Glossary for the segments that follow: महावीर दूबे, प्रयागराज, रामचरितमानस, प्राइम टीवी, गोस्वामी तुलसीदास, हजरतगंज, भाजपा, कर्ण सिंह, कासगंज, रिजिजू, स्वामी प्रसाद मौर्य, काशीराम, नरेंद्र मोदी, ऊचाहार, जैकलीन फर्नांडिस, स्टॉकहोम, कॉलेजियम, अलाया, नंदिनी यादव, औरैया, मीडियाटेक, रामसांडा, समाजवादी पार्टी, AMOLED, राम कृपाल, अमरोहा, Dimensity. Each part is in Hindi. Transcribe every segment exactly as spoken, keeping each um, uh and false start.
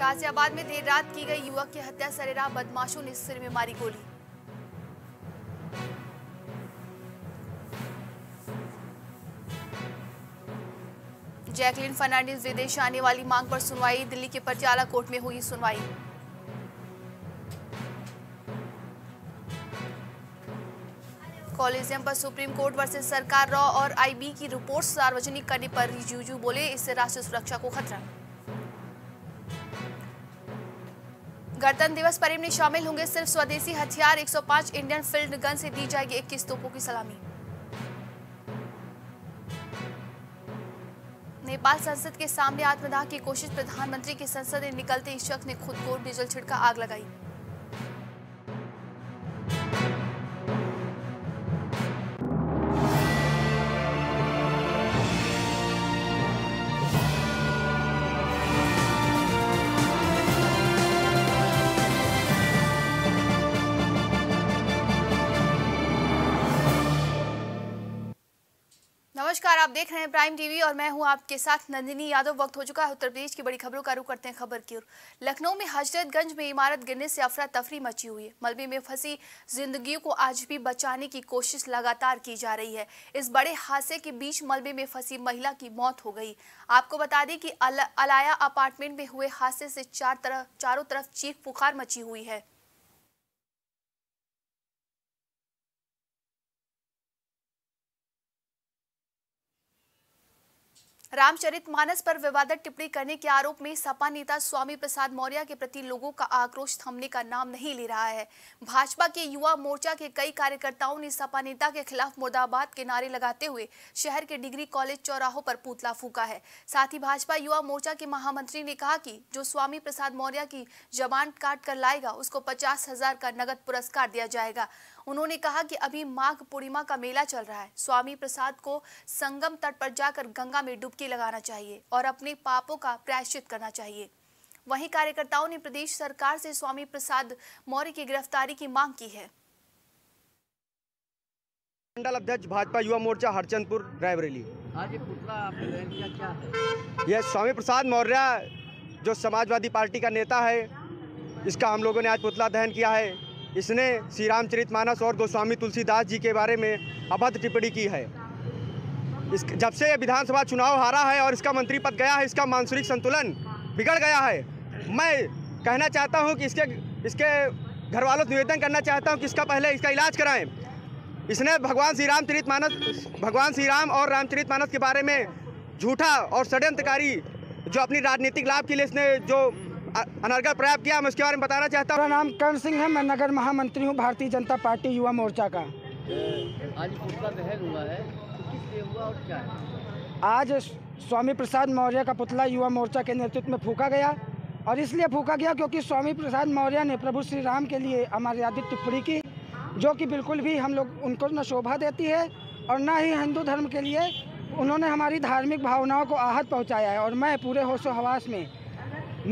गाजियाबाद में देर रात की गई युवक की हत्या, सरेराम बदमाशों ने सिर में मारी गोली। जैकलीन फर्नांडिस विदेश आने वाली मांग पर सुनवाई, दिल्ली के पटियाला कोर्ट में हुई सुनवाई। कॉलेजियम पर सुप्रीम कोर्ट वर्सेस सरकार, रॉ और आईबी की रिपोर्ट सार्वजनिक करने पर रिजिजू बोले, इससे राष्ट्रीय सुरक्षा को खतरा। गणतंत्र दिवस परेड में शामिल होंगे सिर्फ स्वदेशी हथियार, एक सौ पाँच इंडियन फील्ड गन से दी जाएगी इक्कीस तोपों की सलामी। नेपाल संसद के सामने आत्मदाह की कोशिश, प्रधानमंत्री के संसद से निकलते इस शख्स ने खुद को डीजल छिड़का, आग लगाई। नमस्कार, आप देख रहे हैं प्राइम टीवी और मैं हूं आपके साथ नंदिनी यादव। वक्त हो चुका है उत्तर प्रदेश की बड़ी खबरों का, रुख करते हैं खबर की ओर। लखनऊ में हजरतगंज में इमारत गिरने से अफरा तफरी मची हुई है। मलबे में फंसी जिंदगियों को आज भी बचाने की कोशिश लगातार की जा रही है। इस बड़े हादसे के बीच मलबे में फंसी महिला की मौत हो गई। आपको बता दें कि अल, अलाया अपार्टमेंट में हुए हादसे से चार तरफ चारों तरफ चीख पुकार मची हुई है। रामचरितमानस पर विवादित टिप्पणी करने के आरोप में सपा नेता स्वामी प्रसाद मौर्य के प्रति लोगों का आक्रोश थमने का नाम नहीं ले रहा है। भाजपा के युवा मोर्चा के कई कार्यकर्ताओं ने सपा नेता के खिलाफ मुर्दाबाद के नारे लगाते हुए शहर के डिग्री कॉलेज चौराहों पर पुतला फूंका है। साथ ही भाजपा युवा मोर्चा के महामंत्री ने कहा कि जो स्वामी प्रसाद मौर्य की जबान काट कर लाएगा उसको पचास हजार का नगद पुरस्कार दिया जाएगा। उन्होंने कहा कि अभी माघ पूर्णिमा का मेला चल रहा है, स्वामी प्रसाद को संगम तट पर जाकर गंगा में डुबकी लगाना चाहिए और अपने पापों का प्रायश्चित करना चाहिए। वहीं कार्यकर्ताओं ने प्रदेश सरकार से स्वामी प्रसाद मौर्य की गिरफ्तारी की मांग की है। मंडल अध्यक्ष भाजपा युवा मोर्चा हरचंदपुर रायबरेली, आज एक पुतला आपने दहन किया, क्या है? यह स्वामी प्रसाद मौर्य जो समाजवादी पार्टी का नेता है, इसका हम लोगों ने आज पुतला दहन किया है। इसने श्री रामचरितमानस और गोस्वामी तुलसीदास जी के बारे में अभद्र टिप्पणी की है। इस जब से विधानसभा चुनाव हारा है और इसका मंत्री पद गया है, इसका मानसिक संतुलन बिगड़ गया है। मैं कहना चाहता हूं कि इसके इसके घर वालों से निवेदन करना चाहता हूं कि इसका पहले इसका इलाज कराएं। इसने भगवान श्री रामचरितमानस भगवान श्री राम और रामचरितमानस के बारे में झूठा और षड्यंत्रकारी जो अपनी राजनीतिक लाभ के लिए इसने जो अनर्गल प्रयास किया, मैं उसके बारे में बताना चाहता हूँ। मेरा नाम कर्ण सिंह है, मैं नगर महामंत्री हूँ भारतीय जनता पार्टी युवा मोर्चा का। आज पुतला दहन हुआ है, किसलिए हुआ और क्या है? आज स्वामी प्रसाद मौर्य का पुतला युवा मोर्चा के नेतृत्व में फूंका गया और इसलिए फूंका गया क्योंकि स्वामी प्रसाद मौर्य ने प्रभु श्री राम के लिए अमर्यादित टिप्पणी की, जो कि बिल्कुल भी हम लोग उनको न शोभा देती है और न ही हिंदू धर्म के लिए। उन्होंने हमारी धार्मिक भावनाओं को आहत पहुँचाया है और मैं पूरे होशो हवास में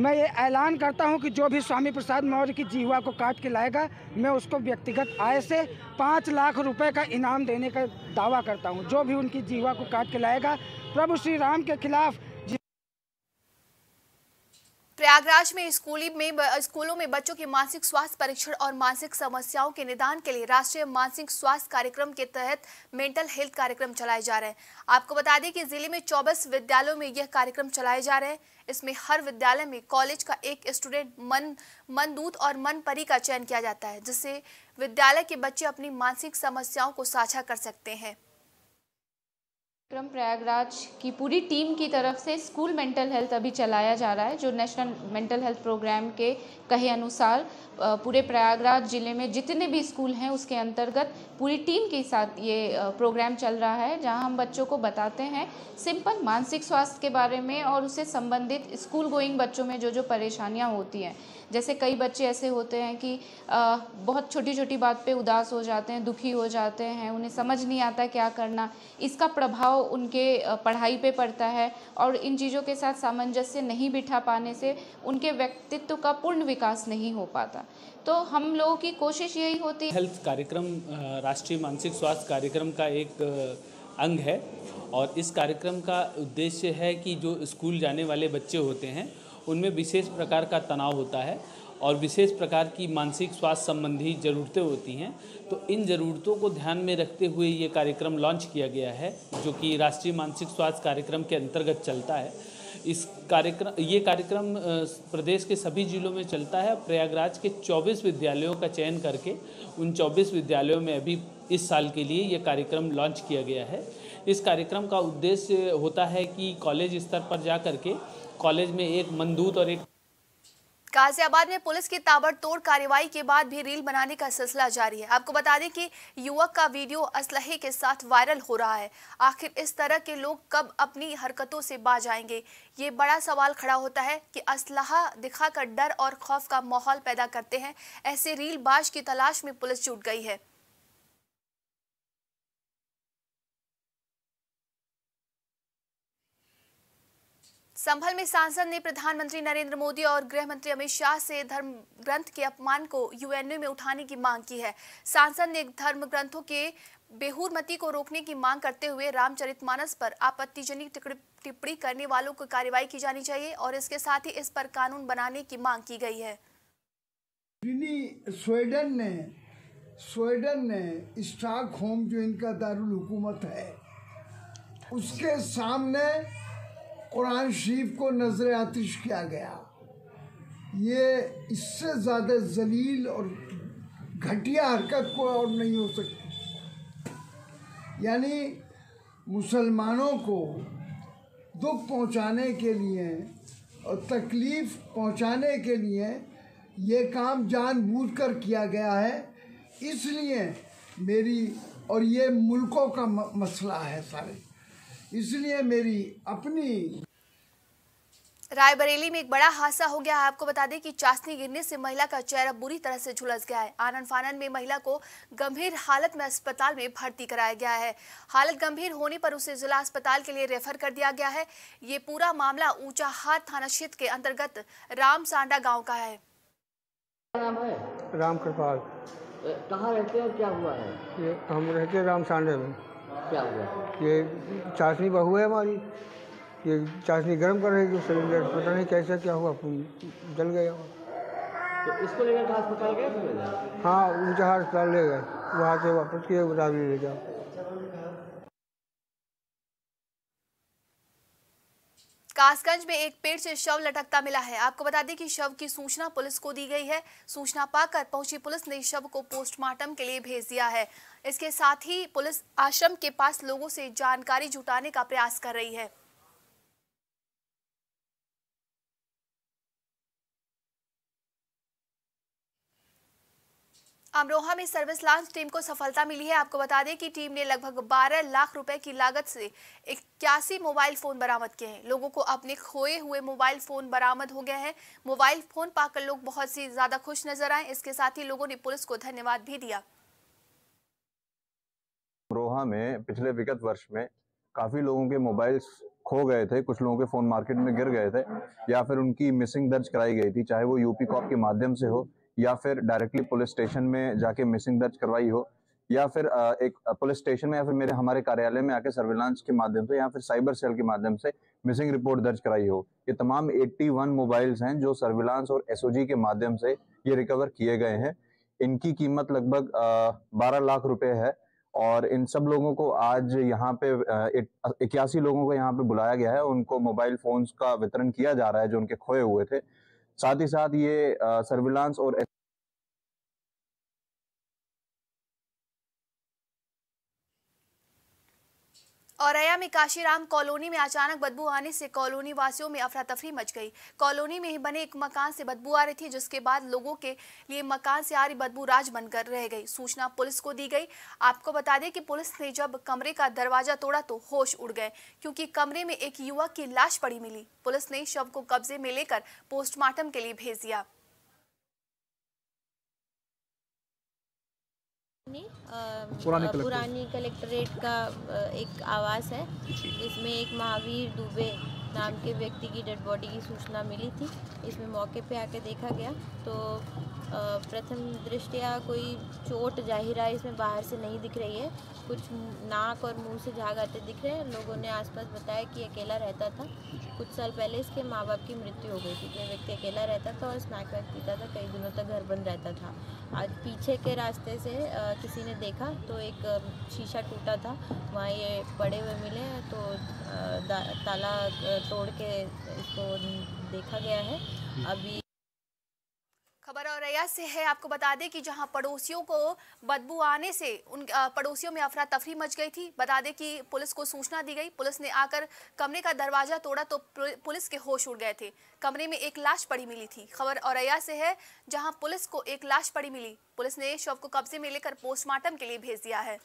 मैं ये ऐलान करता हूं कि जो भी स्वामी प्रसाद मौर्य की जीवा को काट के लाएगा, मैं उसको व्यक्तिगत आय से पाँच लाख रुपए का इनाम देने का दावा करता हूं। जो भी उनकी जीवा को काट के लाएगा, प्रभु श्री राम के खिलाफ। प्रयागराज में स्कूली में स्कूलों में बच्चों के मानसिक स्वास्थ्य परीक्षण और मानसिक समस्याओं के निदान के लिए राष्ट्रीय मानसिक स्वास्थ्य कार्यक्रम के तहत मेंटल हेल्थ कार्यक्रम चलाए जा रहे हैं। आपको बता दें कि जिले में चौबीस विद्यालयों में यह कार्यक्रम चलाए जा रहे हैं। इसमें हर विद्यालय में कॉलेज का एक स्टूडेंट मन मनदूत और मन परी का चयन किया जाता है, जिससे विद्यालय के बच्चे अपनी मानसिक समस्याओं को साझा कर सकते हैं। कार्यक्रम प्रयागराज की पूरी टीम की तरफ से स्कूल मेंटल हेल्थ अभी चलाया जा रहा है, जो नेशनल मेंटल हेल्थ प्रोग्राम के कहे अनुसार पूरे प्रयागराज जिले में जितने भी स्कूल हैं उसके अंतर्गत पूरी टीम के साथ ये प्रोग्राम चल रहा है, जहां हम बच्चों को बताते हैं सिंपल मानसिक स्वास्थ्य के बारे में और उससे संबंधित स्कूल गोइंग बच्चों में जो जो परेशानियाँ होती हैं। जैसे कई बच्चे ऐसे होते हैं कि बहुत छोटी छोटी बात पे उदास हो जाते हैं, दुखी हो जाते हैं, उन्हें समझ नहीं आता क्या करना, इसका प्रभाव उनके पढ़ाई पे पड़ता है और इन चीज़ों के साथ सामंजस्य नहीं बिठा पाने से उनके व्यक्तित्व का पूर्ण विकास नहीं हो पाता। तो हम लोगों की कोशिश यही होती है। हेल्थ कार्यक्रम राष्ट्रीय मानसिक स्वास्थ्य कार्यक्रम का एक अंग है और इस कार्यक्रम का उद्देश्य है कि जो स्कूल जाने वाले बच्चे होते हैं उनमें विशेष प्रकार का तनाव होता है और विशेष प्रकार की मानसिक स्वास्थ्य संबंधी ज़रूरतें होती हैं। तो इन ज़रूरतों को ध्यान में रखते हुए ये कार्यक्रम लॉन्च किया गया है, जो कि राष्ट्रीय मानसिक स्वास्थ्य कार्यक्रम के अंतर्गत चलता है। इस कार्यक्रम ये कार्यक्रम प्रदेश के सभी जिलों में चलता है। प्रयागराज के चौबीस विद्यालयों का चयन करके उन चौबीस विद्यालयों में अभी इस साल के लिए ये कार्यक्रम लॉन्च किया गया है। इस कार्यक्रम का उद्देश्य होता है कि कॉलेज स्तर पर जा करके कॉलेज में एक मंदूत और एक गाजियाबाद में पुलिस की ताबड़तोड़ कार्रवाई के बाद भी रील बनाने का सिलसिला जारी है। आपको बता दें कि युवक का वीडियो असलहे के साथ वायरल हो रहा है। आखिर इस तरह के लोग कब अपनी हरकतों से बाज आएंगे, ये बड़ा सवाल खड़ा होता है कि असलहा दिखाकर डर और खौफ का माहौल पैदा करते हैं। ऐसे रीलबाज की तलाश में पुलिस जुट गई है। संभल में सांसद ने प्रधानमंत्री नरेंद्र मोदी और गृह मंत्री अमित शाह से धर्म ग्रंथ के अपमान को यूएनओ में उठाने की मांग की है। सांसद ने धर्म ग्रंथों के बेहुरमती को रोकने की मांग करते हुए रामचरितमानस पर आपत्तिजनक टिप्पणी करने वालों को कार्रवाई की जानी चाहिए और इसके साथ ही इस पर कानून बनाने की मांग की गई है। स्वीडन ने स्वीडन ने स्टॉकहोम, जो इनका दारुल हुकूमत है, उसके सामने कुरान शरीफ को नजर आतिश किया गया। ये इससे ज़्यादा जलील और घटिया हरकत को और नहीं हो सकती। यानी मुसलमानों को दुख पहुंचाने के लिए और तकलीफ़ पहुंचाने के लिए ये काम जानबूझकर किया गया है। इसलिए मेरी और ये मुल्कों का मसला है सारे, इसलिए मेरी अपनी। रायबरेली में एक बड़ा हादसा हो गया है। आपको बता दें कि चाशनी गिरने से महिला का चेहरा बुरी तरह से झुलस गया है। आनन फानन में महिला को गंभीर हालत में अस्पताल में भर्ती कराया गया है। हालत गंभीर होने पर उसे जिला अस्पताल के लिए रेफर कर दिया गया है। ये पूरा मामला ऊचाहार थाना क्षेत्र के अंतर्गत रामसांडा गाँव का है। राम कृपाल कहाँ रहते हैं, क्या हुआ है? हम रहते हैं रामसांडा में। क्या हुआ? ये चाशनी बहू है हमारी, ये चाशनी गर्म कर रही है सिलेंडर, पता नहीं कैसा क्या हुआ, जल गया। तो इसको लेकर अस्पताल गए थे? हाँ, ऊंचाहार अस्पताल ले गए, वहाँ से वापस किए उदाहरण ले जाओ। कासगंज में एक पेड़ से शव लटकता मिला है। आपको बता दें कि शव की सूचना पुलिस को दी गई है। सूचना पाकर पहुंची पुलिस ने शव को पोस्टमार्टम के लिए भेज दिया है। इसके साथ ही पुलिस आश्रम के पास लोगों से जानकारी जुटाने का प्रयास कर रही है। अमरोहा में सर्विस लॉन्च टीम को सफलता मिली है। आपको बता दें कि टीम ने लगभग बारह लाख रुपए की लागत से इक्यासी मोबाइल फोन बरामद किए हैं। लोगों को अपने खोए हुए मोबाइल फोन बरामद हो गए हैं। मोबाइल फोन पाकर लोग बहुत ही ज्यादा खुश नजर आए। इसके साथ ही लोगों ने पुलिस को धन्यवाद भी दिया। अमरोहा में पिछले विगत वर्ष में काफी लोगों के मोबाइल खो गए थे, कुछ लोगों के फोन मार्केट में गिर गए थे या फिर उनकी मिसिंग दर्ज कराई गई थी, चाहे वो यूपी कॉप के माध्यम से हो या फिर डायरेक्टली पुलिस स्टेशन में जाके मिसिंग दर्ज करवाई हो या फिर एक पुलिस स्टेशन में या फिर मेरे हमारे कार्यालय में आके सर्विलांस के माध्यम से या फिर साइबर सेल के माध्यम से मिसिंग रिपोर्ट दर्ज कराई हो। ये तमाम इक्यासी मोबाइल्स हैं जो सर्विलांस और एसओजी के माध्यम से ये रिकवर किए गए हैं। इनकी कीमत लगभग बारह लाख रुपये है और इन सब लोगों को आज यहाँ पे इक्यासी लोगों को यहाँ पे बुलाया गया है। उनको मोबाइल फोन्स का वितरण किया जा रहा है जो उनके खोए हुए थे। साथ ही साथ ये सर्विलांस और औरैया में काशीराम कॉलोनी में अचानक बदबू आने से कॉलोनी वासियों में अफरा तफरी मच गई। कॉलोनी में ही बने एक मकान से बदबू आ रही थी, जिसके बाद लोगों के लिए मकान से आ रही बदबू राज बनकर रह गई। सूचना पुलिस को दी गई। आपको बता दें कि पुलिस ने जब कमरे का दरवाजा तोड़ा तो होश उड़ गए, क्योंकि कमरे में एक युवक की लाश पड़ी मिली। पुलिस ने शव को कब्जे में लेकर पोस्टमार्टम के लिए भेज दिया। पुरानी कलेक्ट्रेट का एक आवास है, इसमें एक महावीर दूबे नाम के व्यक्ति की डेड बॉडी की सूचना मिली थी। इसमें मौके पे आके देखा गया तो प्रथम दृष्टया कोई चोट जाहिरा इसमें बाहर से नहीं दिख रही है, कुछ नाक और मुंह से झाग आते दिख रहे हैं। लोगों ने आसपास बताया कि अकेला रहता था, कुछ साल पहले इसके माँ बाप की मृत्यु हो गई थी। यह व्यक्ति अकेला रहता था और स्नैक वैक पीता था, कई दिनों तक घर बंद रहता था। आज पीछे के रास्ते से किसी ने देखा तो एक शीशा टूटा था, वहाँ ये पड़े हुए मिले तो ताला तोड़ के इसको देखा गया है। अभी खबर औरैया से है। आपको बता दें कि जहां पड़ोसियों को बदबू आने से उन पड़ोसियों में अफरा तफरी मच गई थी। बता दें कि पुलिस को सूचना दी गई, पुलिस ने आकर कमरे का दरवाजा तोड़ा तो पुलिस के होश उड़ गए थे। कमरे में एक लाश पड़ी मिली थी। खबर औरैया से है जहां पुलिस को एक लाश पड़ी मिली। पुलिस ने शव को कब्जे में लेकर पोस्टमार्टम के लिए भेज दिया है।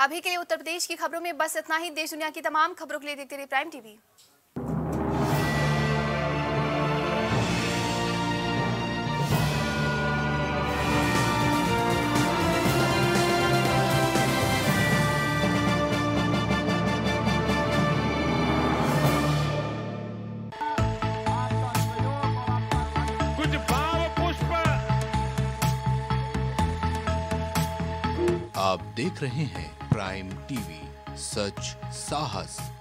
अभी के लिए उत्तर प्रदेश की खबरों में बस इतना ही। देश दुनिया की तमाम खबरों के लिए देखते रहिए प्राइम टीवी। आप देख रहे हैं प्राइम टीवी, सच साहस